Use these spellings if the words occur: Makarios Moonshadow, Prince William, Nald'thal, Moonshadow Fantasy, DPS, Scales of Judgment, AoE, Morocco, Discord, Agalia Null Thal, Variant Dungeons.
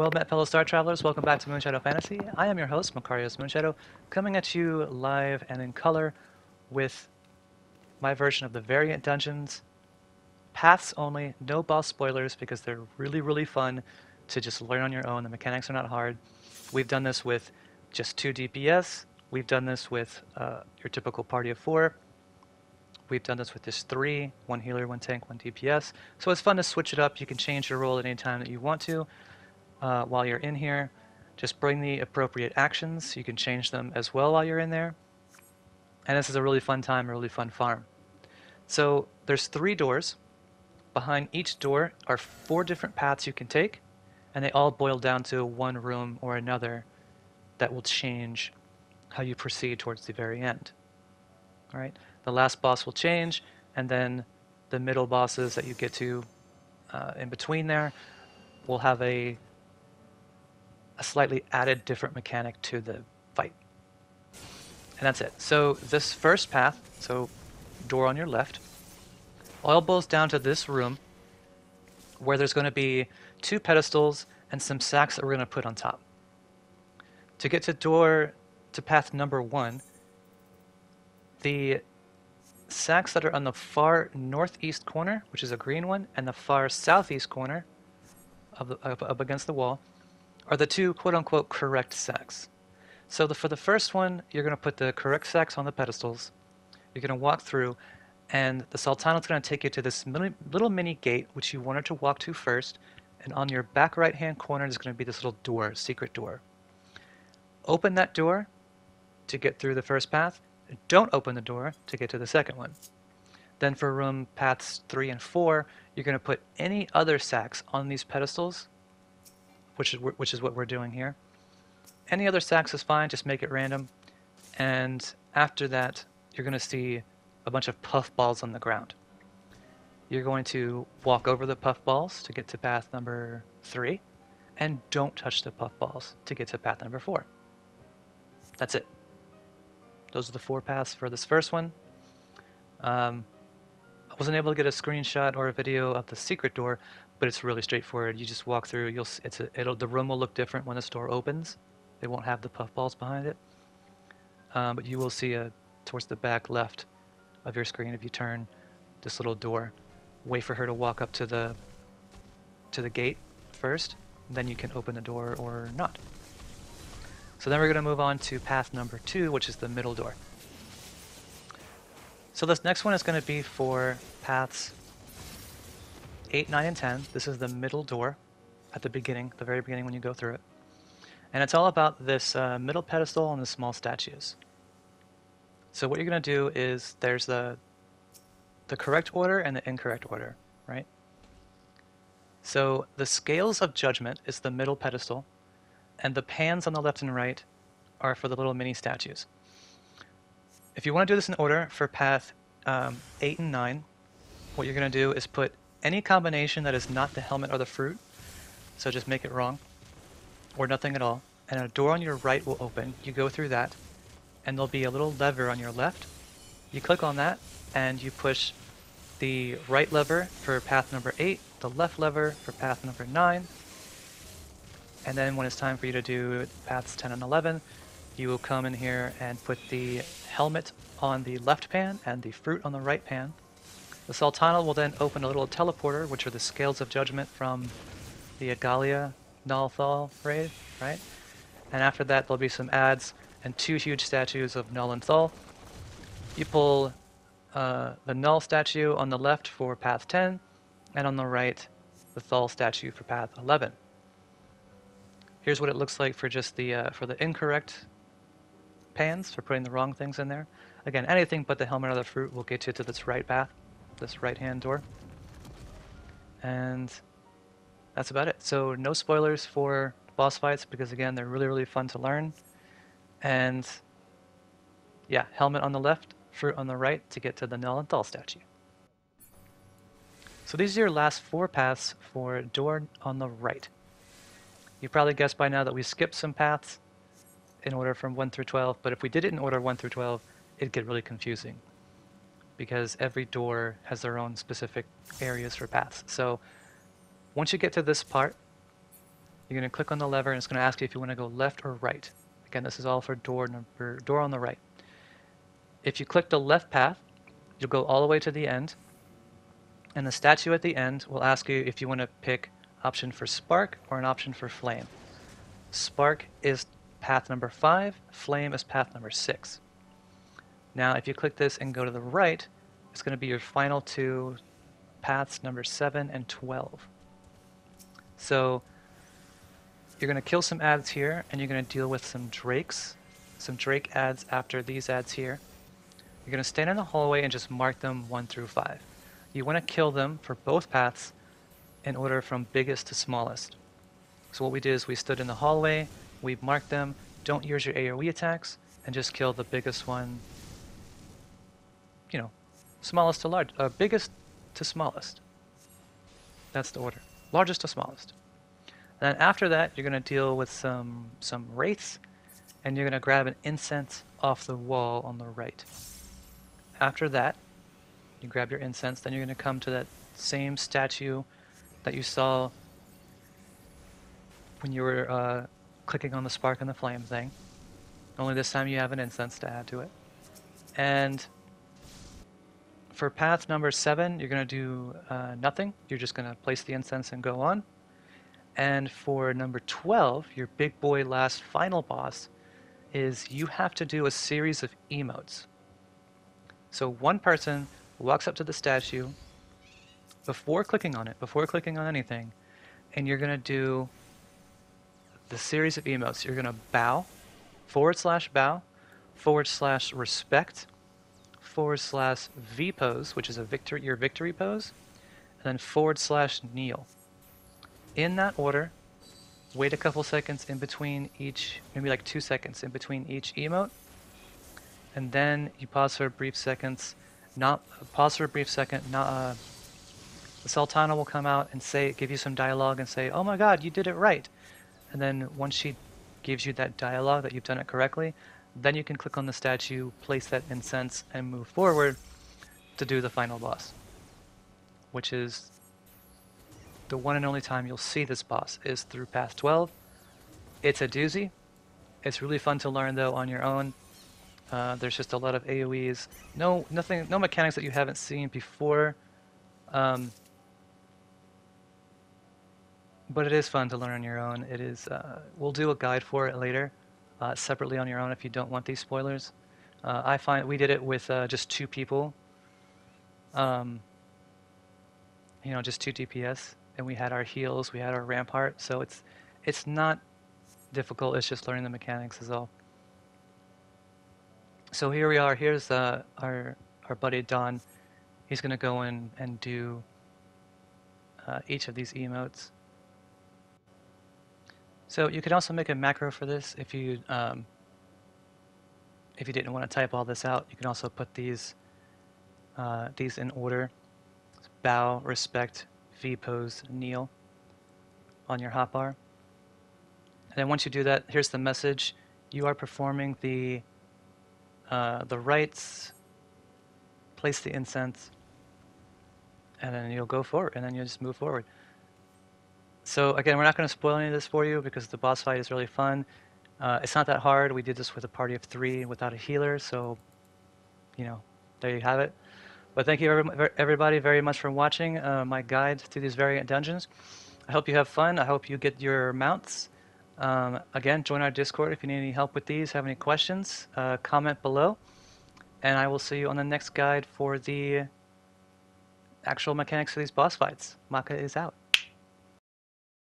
Well met, fellow Star Travelers. Welcome back to Moonshadow Fantasy. I am your host, Makarios Moonshadow, coming at you live and in color with my version of the Variant Dungeons. Paths only, no boss spoilers, because they're really fun to just learn on your own. The mechanics are not hard. We've done this with just 2 DPS. We've done this with your typical party of 4. We've done this with just 3, 1 healer, 1 tank, 1 DPS. So it's fun to switch it up. You can change your role at any time that you want to. While you're in here, just bring the appropriate actions. You can change them as well while you're in there. And this is a really fun time, a really fun farm. So there's 3 doors. Behind each door are 4 different paths you can take, and they all boil down to one room or another that will change how you proceed towards the very end. All right. The last boss will change, and then the middle bosses that you get to in between there will have a slightly added different mechanic to the fight. And that's it. So this first path, so door on your left, all boils down to this room where there's going to be 2 pedestals and some sacks that we're going to put on top. To get to path number 1, the sacks that are on the far northeast corner, which is a green one, and the far southeast corner up against the wall, are the 2 quote-unquote correct sacks. So for the first one, you're going to put the correct sacks on the pedestals. You're going to walk through, and the Sultana's going to take you to this little mini gate, which you wanted to walk to first, and on your back right-hand corner is going to be this little door, secret door. Open that door to get through the first path. Don't open the door to get to the second one. Then for room paths 3 and 4, you're going to put any other sacks on these pedestals, which is what we're doing here. Any other sacks is fine, just make it random. And after that, you're going to see a bunch of puffballs on the ground. You're going to walk over the puffballs to get to path number 3, and don't touch the puffballs to get to path number 4. That's it. Those are the 4 paths for this first one. I wasn't able to get a screenshot or a video of the secret door, but it's really straightforward. You just walk through. The room will look different when this door opens. They won't have the puffballs behind it, but you will see towards the back left of your screen if you turn this little door. Wait for her to walk up to the gate first, then you can open the door or not. So then we're going to move on to path number 2, which is the middle door. So this next one is going to be for paths 8, 9, and 10. This is the middle door at the beginning, the very beginning when you go through it. And it's all about this middle pedestal and the small statues. So what you're going to do is there's the correct order and the incorrect order, right? So the Scales of Judgment is the middle pedestal, and the pans on the left and right are for the little mini statues. If you want to do this in order for path 8 and 9, what you're going to do is put any combination that is not the helmet or the fruit, so just make it wrong, or nothing at all, and a door on your right will open. You go through that, and there'll be a little lever on your left. You click on that, and you push the right lever for path number 8, the left lever for path number 9, and then when it's time for you to do paths 10 and 11, you will come in here and put the helmet on the left pan and the fruit on the right pan. The Sultana will then open a little teleporter, which are the Scales of Judgment from the Agalia Null Thal raid, right? And after that, there'll be some ads and 2 huge statues of Null and Thal. You pull the Null statue on the left for path 10, and on the right, the Thal statue for path 11. Here's what it looks like for just the incorrect pans, for putting the wrong things in there. Again, anything but the helmet or the fruit will get you to this right path, this right-hand door. And that's about it. So no spoilers for boss fights because, again, they're really fun to learn. And yeah, helmet on the left, fruit on the right to get to the Nald'thal statue. So these are your last 4 paths for door on the right. You probably guessed by now that we skipped some paths in order from 1 through 12, but if we did it in order 1 through 12, it'd get really confusing because every door has their own specific areas for paths. So once you get to this part, You're going to click on the lever and it's going to ask you if you want to go left or right. Again, this is all for door on the right. If you click the left path, you'll go all the way to the end, and the statue at the end will ask you if you want to pick option for spark or an option for flame. Spark is path number 5, flame is path number 6. Now if you click this and go to the right, it's going to be your final two paths, number 7 and 12. So you're going to kill some adds here, and you're going to deal with some drakes, some drake adds after these adds here. You're going to stand in the hallway and just mark them 1 through 5. You want to kill them for both paths in order from biggest to smallest. So what we did is we stood in the hallway, we marked them, don't use your AoE attacks, and just kill the biggest one, you know, smallest to large, biggest to smallest. That's the order, largest to smallest. And then after that, you're going to deal with some wraiths, and you're going to grab an incense off the wall on the right. After that, you grab your incense, then you're going to come to that same statue that you saw when you were clicking on the spark and the flame thing. Only this time you have an incense to add to it. And for path number 7, you're going to do nothing. You're just going to place the incense and go on. And for number 12, your big boy last final boss, is you have to do a series of emotes. So one person walks up to the statue before clicking on it, before clicking on anything, and you're going to do the series of emotes. You're going to bow, /respect, /V pose, which is a victory pose, and then /kneel. In that order, wait a couple seconds in between each, maybe like 2 seconds in between each emote, and then you pause for a brief seconds. The Sultana will come out and say, give you some dialogue and say, "Oh my God, you did it right!" And then once she gives you that dialogue that you've done it correctly, then you can click on the statue, place that incense, and move forward to do the final boss, which is the one and only time you'll see this boss is through path 12. It's a doozy. It's really fun to learn though on your own. There's just a lot of AoEs, no mechanics that you haven't seen before, but it is fun to learn on your own. It is. We'll do a guide for it later, separately on your own if you don't want these spoilers. I find we did it with just 2 people, you know, just 2 DPS, and we had our heals, we had our rampart, so it's not difficult. It's just learning the mechanics is all. So here we are, here's our buddy Don. He's going to go in and do each of these emotes. So you can also make a macro for this if you didn't want to type all this out. You can also put these in order. It's bow, respect, V pose, kneel on your hotbar. And then once you do that, here's the message. You are performing the rites, place the incense, and then you'll go forward, and then you'll just move forward. So again, we're not going to spoil any of this for you because the boss fight is really fun. It's not that hard. We did this with a party of 3 without a healer, so, you know, there you have it. But thank you everybody very much for watching my guide to these Variant Dungeons. I hope you have fun. I hope you get your mounts. Again, join our Discord if you need any help with these, have any questions, comment below, and I will see you on the next guide for the actual mechanics of these boss fights. Maka is out.